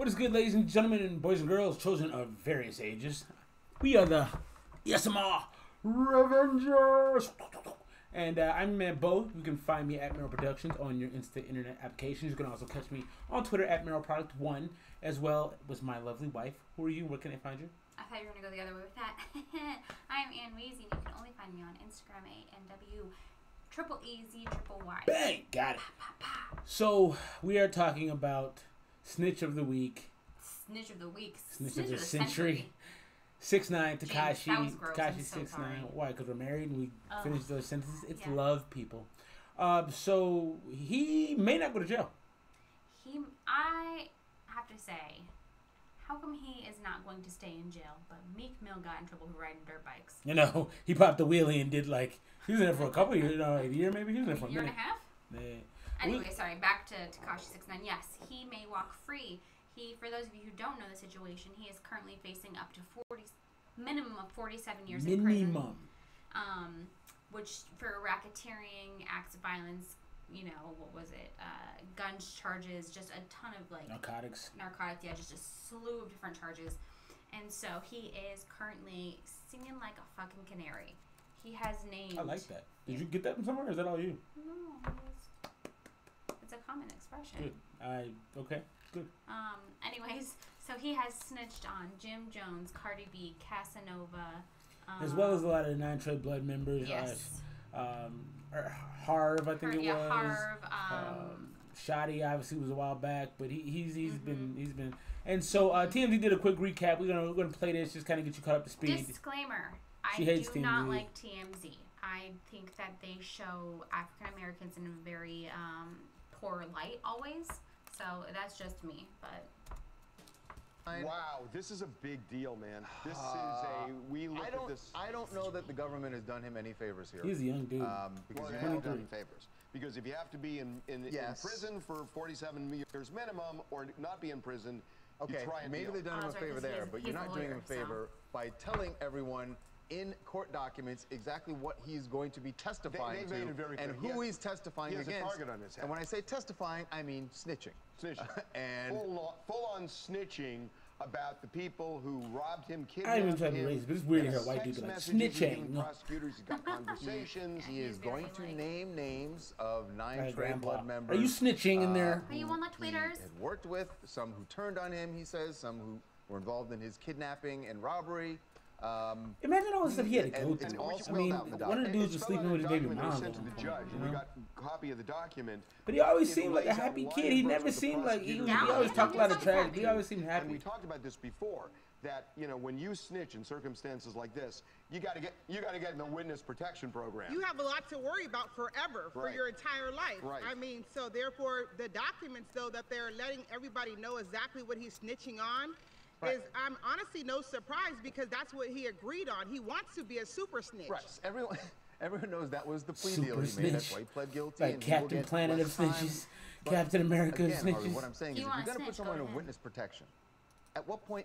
What is good, ladies and gentlemen, and boys and girls, children of various ages? We are the ESMR Revengers, and I'm Man Bo. You can find me at Meryl Productions on your Insta internet applications. You can also catch me on Twitter at MerylProduct1, as well as my lovely wife. Who are you? Where can I find you? I thought you were going to go the other way with that. I'm Ann Weezy, and you can only find me on Instagram ANW_EAZYY. Bang! Got it. Pa, pa, pa. So, we are talking about Snitch of the Week. Snitch of the Week. Snitch of the century. 6ix9ine, Tekashi. Tekashi 6ix9ine. Why? Because we're married and we finished those sentences. It's love, people. So, he may not go to jail. I have to say, how come he is not going to stay in jail? But Meek Mill got in trouble for riding dirt bikes. You know, he popped a wheelie and did like, he was in there for a couple years, a year maybe? He was in there for a year and a half? Yeah. Anyway, sorry, back to Tekashi 6ix9ine. Yes, he may walk free. He, for those of you who don't know the situation, he is currently facing up to minimum of 47 years in prison. Minimum. Which for racketeering, acts of violence, you know, what was it? Guns charges, just a ton of like narcotics, yeah, just a slew of different charges. And so he is currently singing like a fucking canary. He has named. I like that. Did you get that from somewhere? Or is that all you? No, it's a common expression. Good. Okay. Good. Anyways, so he has snitched on Jim Jones, Cardi B, Casanova, as well as a lot of the Nine Trey Bloods members. Yes. Harv, I think it was. Harv, Shoddy obviously was a while back, but he's been. And so TMZ did a quick recap. We're gonna play this, just kind of get you caught up to speed. Disclaimer: I do not like TMZ. I think that they show African Americans in a very poor light always. So that's just me, but. Wow, this is a big deal, man. This is a I don't know that the government has done him any favors here. He's a young dude. Because well, haven't done him favors. Because if you have to be in prison for 47 years minimum, or not be in prison, okay, maybe they've done him a favor there, but you're not doing him a favor by telling everyone in court documents exactly what he's going to be testifying to and who he's testifying against. And when I say testifying, I mean snitching. Snitching. And full on snitching about the people who robbed him, kidnapped him. I even tried to raise, but it's weird to hear white people like snitching. Prosecutors, he's got conversations. He is going to name names of Nine Trey Bloods members. Are you snitching in there? Are you on the Twitters? He had worked with some who turned on him. He says some who were involved in his kidnapping and robbery. Imagine all the stuff he had to go through. I mean, one of the dudes was sleeping with his baby mom. We got a copy of the document. But he always seemed like a happy kid. He never seemed like he always talked a lot of trash. He always seemed happy. And we talked about this before, that you know, when you snitch in circumstances like this, you got to get in the witness protection program. You have a lot to worry about forever for your entire life. Right. I mean, so therefore, the documents though that they're letting everybody know exactly what he's snitching on. Right. Is I'm honestly no surprise because that's what he agreed on. He wants to be a super snitch. Right. Everyone knows that was the plea deal he made. That's why he pled guilty. Like and Captain Planet of Snitches, Captain America of Snitches. Harvey, what I'm saying is, if you're going to put someone in witness protection, at what point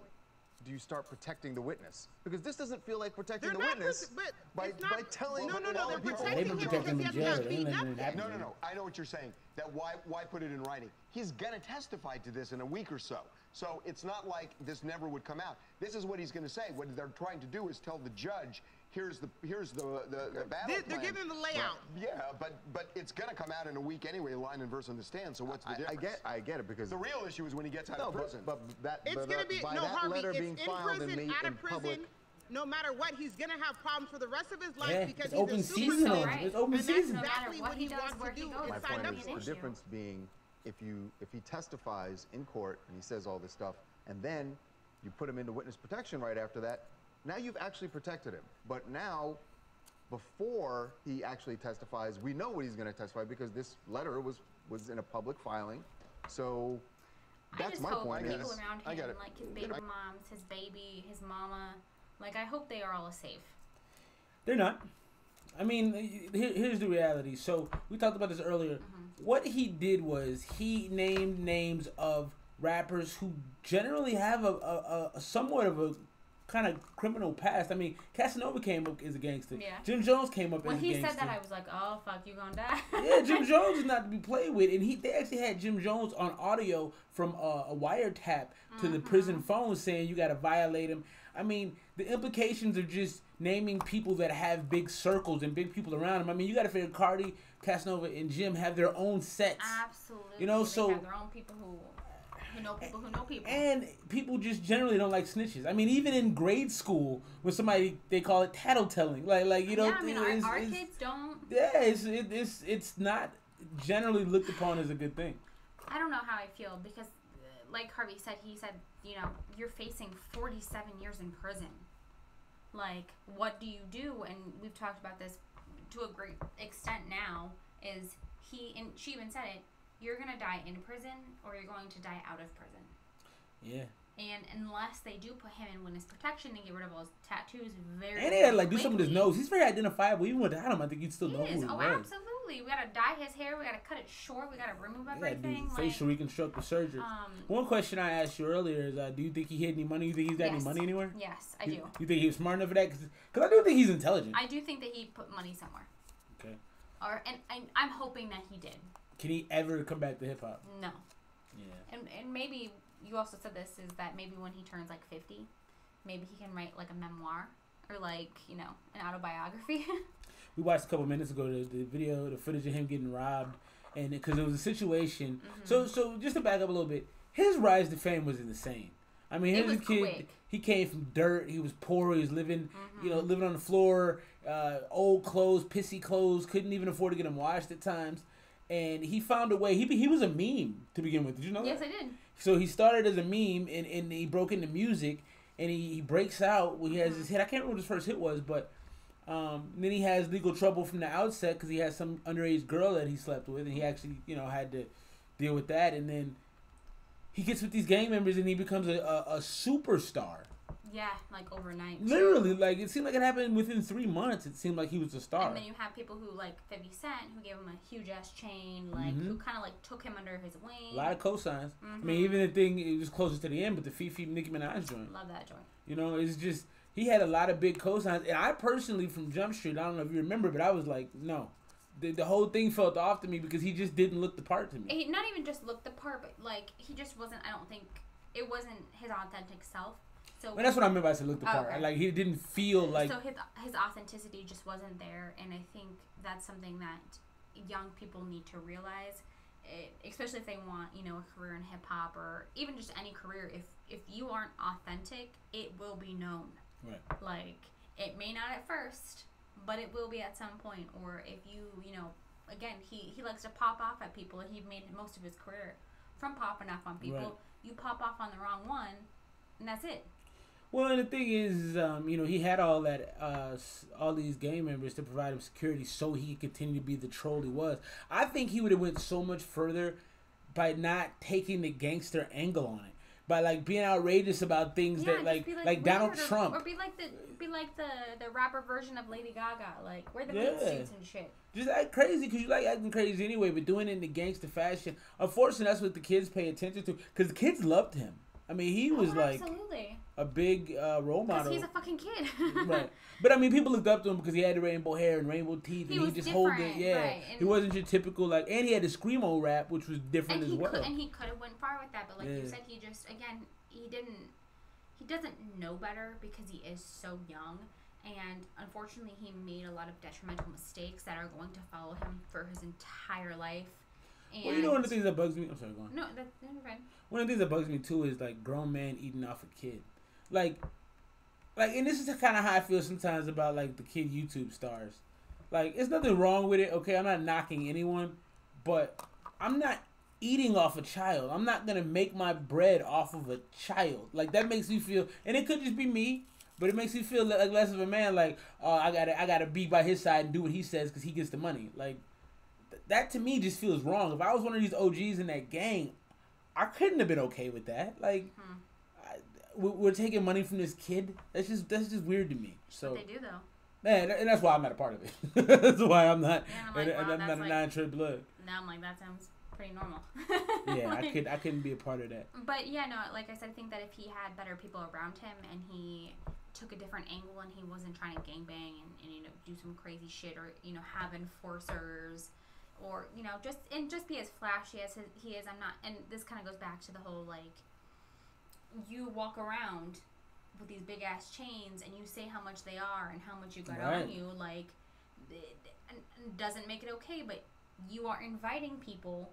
do you start protecting the witness? Because this doesn't feel like protecting the witness by telling people. No, they're protecting him because he has not beaten up. No. I know what you're saying. That why put it in writing? He's going to testify to this in a week or so. So it's not like this never would come out. This is what he's going to say. What they're trying to do is tell the judge, here's the battle plan. They're giving him the layout. Yeah, but it's going to come out in a week anyway, line and verse on the stand. So what's the difference? I get it because the real issue is when he gets out of prison. But it's going to be, Harvey, it's in prison, out of prison. No matter what, he's going to have problems for the rest of his life because he's open season. It's open season. And that's exactly what he wants to do. My point is the difference being, if he testifies in court and he says all this stuff, and then you put him into witness protection right after that, now you've actually protected him. But now, before he actually testifies, we know what he's going to testify because this letter was in a public filing. So that's my point. I just hope people around him, like his baby moms, his baby, his mama, like I hope they are all safe. They're not. I mean, here's the reality. So we talked about this earlier. What he did was he named names of rappers who generally have a somewhat of a kind of criminal past. I mean, Casanova came up as a gangster. Yeah. Jim Jones came up as a gangster. When he said that, I was like, oh, fuck, you gonna die. Yeah, Jim Jones is not to be played with. And they actually had Jim Jones on audio from a wiretap to the prison phone saying you got to violate him. I mean, the implications of just naming people that have big circles and big people around them. I mean, you got to figure Cardi, Casanova, and Jim have their own sets. Absolutely. You know, they have their own people who know people who know people. And people just generally don't like snitches. I mean, even in grade school, when somebody, they call it tattletelling. Like you know. Yeah, I mean, our kids don't. Yeah, it's not generally looked upon as a good thing. I don't know how I feel because, like Harvey said, he said, you know, you're facing 47 years in prison. Like, what do you do? And we've talked about this to a great extent now, is and she even said it, you're going to die in prison or you're going to die out of prison. Yeah. And unless they do put him in witness protection and get rid of all his tattoos and they had to, like, do something with his nose. He's very identifiable. Even without him, I think you'd still know who he is. Oh, absolutely. We got to dye his hair. We got to cut it short. We got to remove everything. Facial reconstructive surgery. One question I asked you earlier is, do you think he had any money? You think he's got any money anywhere? Yes, I do. You think he was smart enough for that? Because I do think he's intelligent. I do think that he put money somewhere. Okay. And I'm hoping that he did. Can he ever come back to hip-hop? No. Yeah. And maybe... You also said this is that maybe when he turns like 50, maybe he can write like a memoir or like, you know, an autobiography. We watched a couple minutes ago the video, the footage of him getting robbed, and because it was a situation. So just to back up a little bit, his rise to fame was insane. I mean, he was a kid. Quick. He came from dirt. He was poor. He was living, you know, living on the floor, old clothes, pissy clothes. Couldn't even afford to get them washed at times, and he found a way. He was a meme to begin with. Did you know that? Yes, I did. So he started as a meme, and he broke into music, and he breaks out when he has his hit. I can't remember what his first hit was, but then he has legal trouble from the outset because he has some underage girl that he slept with, and he actually, you know, had to deal with that. And then he gets with these gang members, and he becomes a superstar. Yeah, like overnight. Literally, like it seemed like it happened within 3 months. It seemed like he was a star. And then you have people who like 50 Cent, who gave him a huge ass chain, like who kind of like took him under his wing. A lot of cosigns. I mean, even the thing it was closer to the end, but the Nicki Minaj joint. Love that joint. You know, it's just he had a lot of big cosigns, and I personally from Jump Street, I don't know if you remember, but I was like, no, the whole thing felt off to me because he just didn't look the part to me. He not even just looked the part, but like he just wasn't. I don't think it wasn't his authentic self. So well, that's what I meant by I said look the part. Okay. Like, he didn't feel like... So his authenticity just wasn't there, and I think that's something that young people need to realize, especially if they want, you know, a career in hip-hop or even just any career. If you aren't authentic, it will be known. Right. Like, it may not at first, but it will be at some point. Or if you know, again, he likes to pop off at people. He made most of his career from popping off on people. Right. You pop off on the wrong one, and that's it. Well, and the thing is, you know, he had all that, all these gang members to provide him security so he could continue to be the troll he was. I think he would have went so much further by not taking the gangster angle on it, by like being outrageous about things that like Donald Trump, or be like the rapper version of Lady Gaga, like wear the meat suits and shit. Just act crazy because you like acting crazy anyway, but doing it in the gangster fashion. Unfortunately, that's what the kids pay attention to because the kids loved him. I mean, he was like a big role model. Because he's a fucking kid. Right. But, I mean, people looked up to him because he had the rainbow hair and rainbow teeth. He was just different. Right. And he wasn't your typical, like, and he had the screamo rap, which was different as well. And he could have went far with that. But, like you said, he just, again, he doesn't know better because he is so young. And, unfortunately, he made a lot of detrimental mistakes that are going to follow him for his entire life. And well, you know, one of the things that bugs me... I'm sorry, go on. No, that's fine. One of the things that bugs me, too, is, like, grown man eating off a kid. Like, and this is kind of how I feel sometimes about, like, the kid YouTube stars. Like, it's nothing wrong with it, okay? I'm not knocking anyone, but I'm not eating off a child. I'm not going to make my bread off of a child. Like, that makes me feel... And it could just be me, but it makes me feel like less of a man. Like, oh, I gotta be by his side and do what he says because he gets the money. Like... That to me just feels wrong. If I was one of these OGs in that gang, I couldn't have been okay with that. Like, we're taking money from this kid. That's just weird to me. So but they do though. Man, and that's why I'm not a part of it. That's why I'm not. Yeah, I'm like, and, wow, and I'm not a like, Nine Trey Blood. Now I'm like, that sounds pretty normal. Yeah, like, I couldn't be a part of that. But yeah, no, like I said, I think that if he had better people around him and he took a different angle and he wasn't trying to gangbang and you know, do some crazy shit or, you know, have enforcers or, you know, just be as flashy as he is. I'm not, and this kind of goes back to the whole, like, you walk around with these big ass chains and you say how much they are and how much you got on you, like, it doesn't make it okay, but you are inviting people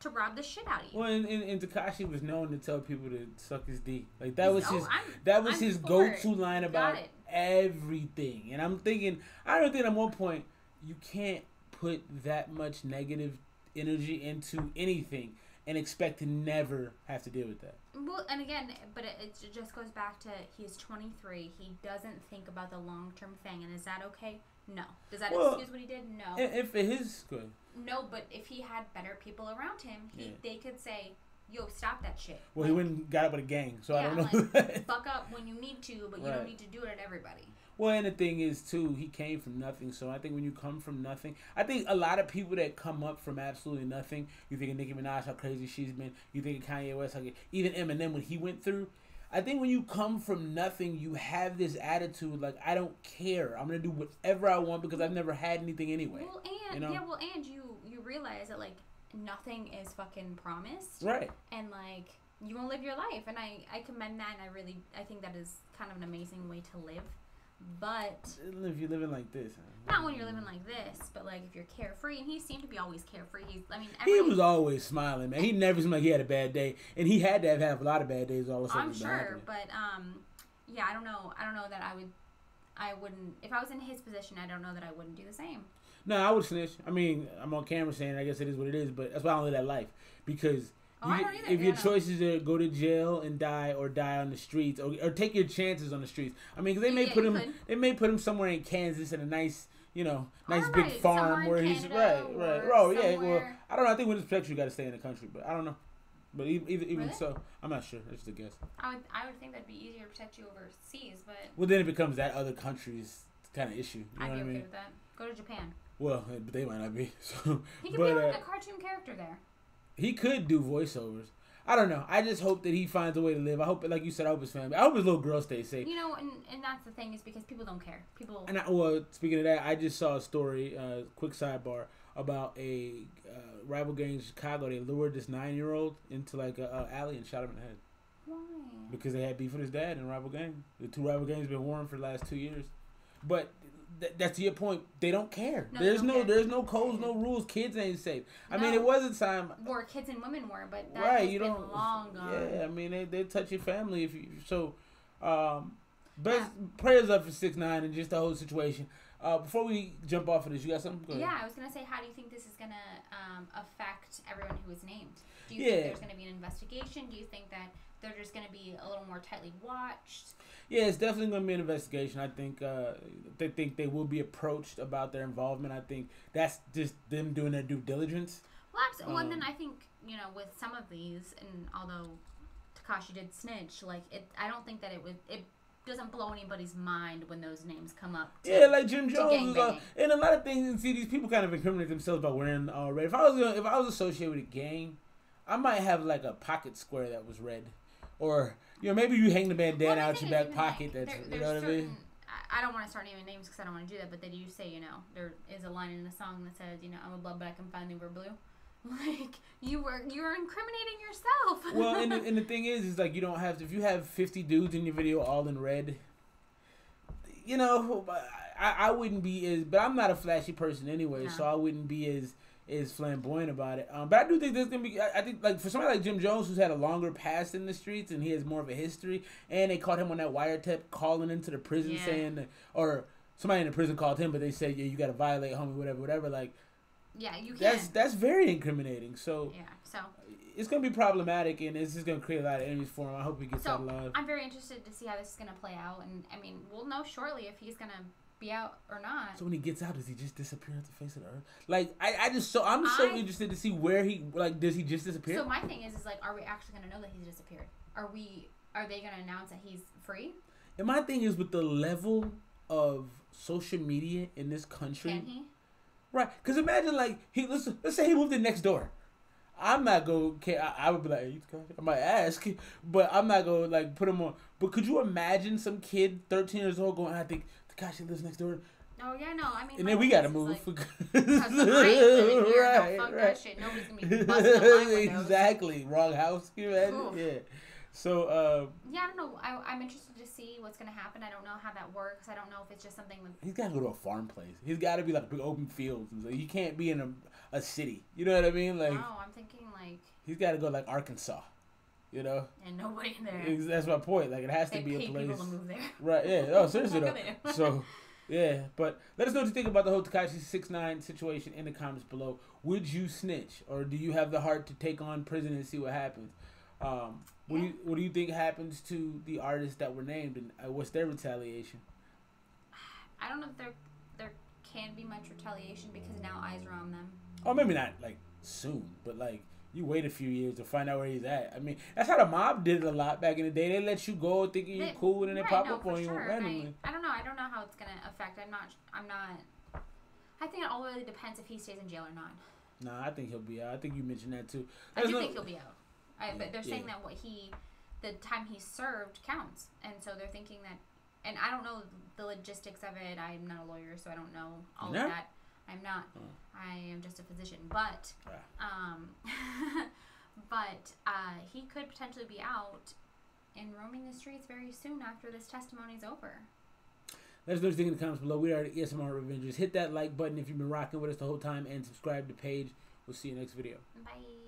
to rob the shit out of you. Well, and Tekashi was known to tell people to suck his dick. Like, that was his go-to line about everything. And I'm thinking, I don't think at one point you can't put that much negative energy into anything and expect to never have to deal with that. Well, and again, but it just goes back to he's 23. He doesn't think about the long-term thing. And is that okay? No. Does that excuse what he did? No. If it is good. No, but if he had better people around him, they could say, yo, stop that shit. Well, like, he wouldn't have got up with a gang, so I don't know. Like, fuck up when you need to, but you don't need to do it at everybody. Well, and the thing is, too, he came from nothing, so I think when you come from nothing, I think a lot of people that come up from absolutely nothing, you think of Nicki Minaj, how crazy she's been, you think of Kanye West, how even Eminem, what he went through. I think when you come from nothing, you have this attitude like, I don't care. I'm going to do whatever I want because I've never had anything anyway. Well, and, you know? And you realize that, like, nothing is fucking promised. Right. And, like, you won't live your life. And I commend that, and I think that is kind of an amazing way to live. But if you're living like this, not when you're living like this, but like if you're carefree, and he seemed to be always carefree. He was always smiling, man. He never seemed like he had a bad day, and he had to have a lot of bad days all of a sudden. I'm sure, but yeah, I don't know. I don't know that I wouldn't. If I was in his position, I don't know that I wouldn't do the same. No, I would snitch. I mean, I'm on camera saying, I guess it is what it is, but that's why I don't live that life because. Oh, if your choice is to go to jail and die, or die on the streets, or take your chances on the streets, I mean, cause they may put him, they may put him somewhere in Kansas in a nice, you know, nice big farm where Canada he's Well, I don't know. I think with his protection, you got to stay in the country, but I don't know. But even really? So, I'm not sure. That's just a guess. I would think that'd be easier to protect you overseas, but well, then it becomes that other country's kind of issue. You know what I mean? Okay with that. Go to Japan. Well, but they might not be. So he could be like a cartoon character there. He could do voiceovers. I don't know. I just hope that he finds a way to live. I hope, like you said, I hope his family. I hope his little girl stays safe. You know, and that's the thing is because people don't care. People. And well, speaking of that, I just saw a story, quick sidebar, about a rival gang in Chicago. They lured this 9-year-old into like an alley and shot him in the head. Why? Because they had beef with his dad in a rival gang. The two rival gangs have been warring for the last 2 years. But... that's to your point. They don't care. No, there's no codes, no rules. Kids ain't safe. I mean, it was a time where kids and women were, but that has been long gone. Yeah, I mean, they touch your family if you. So, prayers up for 6ix9ine and just the whole situation. Before we jump off of this, you got something? Go ahead. Yeah, I was gonna say, how do you think this is gonna affect everyone who was named? Do you think there's gonna be an investigation? Do you think that they're just gonna be a little more tightly watched? Yeah, it's definitely going to be an investigation. I think they think they will be approached about their involvement. I think that's just them doing their due diligence. Well, absolutely. Well, and then I think, you know, with some of these, and although Tekashi did snitch, like, I don't think that it doesn't blow anybody's mind when those names come up. Yeah, like Jim Jones. And a lot of things, and see, these people kind of incriminate themselves by wearing red. If I was associated with a gang, I might have, like, a pocket square that was red. Or, you know, maybe you hang the bandana out your back pocket. Like, that's, you know what I mean? I don't want to start naming names because I don't want to do that, but they do say, you know, there is a line in the song that says, you know, I'm a blood, but I can finally wear blue. Like, you're incriminating yourself. Well, and the thing is like, you don't have to, if you have 50 dudes in your video all in red, you know, I wouldn't be as, but I'm not a flashy person anyway, so I wouldn't be as, is flamboyant about it, but I do think there's gonna be. I think like for somebody like Jim Jones, who's had a longer past in the streets and he has more of a history, and they caught him on that wiretap calling into the prison saying, that, or somebody in the prison called him, but they said, yeah, you gotta violate, homie, whatever. Like, yeah, you can. That's very incriminating. So yeah, so it's gonna be problematic, and it's just gonna create a lot of enemies for him. I hope he gets out alive. I'm very interested to see how this is gonna play out, and I mean, we'll know shortly if he's gonna be out or not. So when he gets out, does he just disappear off the face of the earth? Like I'm so interested to see where he does he just disappear? So my thing is like, are we actually gonna know that he's disappeared? Are they gonna announce that he's free? And my thing is with the level of social media in this country. Can he? Right, because imagine like let's say he moved in next door. I'm not going to, I would be like, are you Tekashi? I might ask, but I'm not going to like put him on. But could you imagine some kid 13 years old going, I think Tekashi lives next door? Oh, yeah, no, I mean... And then we gotta move. Like, right, fuck that shit. Nobody's gonna be busting my windows. Exactly. Wrong house. Yeah. So, yeah, I don't know. I'm interested to see what's gonna happen. I don't know how that works. I don't know if it's just something with... He's gotta go to a farm place. He's gotta be, like, big open fields. He can't be in a city. You know what I mean? Like, no, I'm thinking, like... He's gotta go, like, Arkansas. You know, and nobody there. That's my point. Like, it has to be a place. They pay people to move there. Right? Yeah. Oh, seriously though. So, yeah. But let us know what you think about the whole Tekashi 6ix9ine situation in the comments below. Would you snitch, or do you have the heart to take on prison and see what happens? What do you think happens to the artists that were named, and what's their retaliation? I don't know if there can be much retaliation because now eyes are on them. Oh, maybe not like soon, but like. You wait a few years to find out where he's at. I mean, that's how the mob did it a lot back in the day. They let you go thinking you're cool, and then they pop up on you randomly. I don't know. I don't know how it's going to affect. I'm not. I think it all really depends if he stays in jail or not. Nah, I think he'll be out. I think you mentioned that, too. I do think he'll be out. But they're saying that the time he served counts. And so they're thinking that, and I don't know the logistics of it. I'm not a lawyer, so I don't know all of that. I'm not. I am just a physician, but he could potentially be out and roaming the streets very soon after this testimony is over. Let us know what you think in the comments below. We are the ESMR Revengers. Hit that like button if you've been rocking with us the whole time, and subscribe to the page. We'll see you next video. Bye.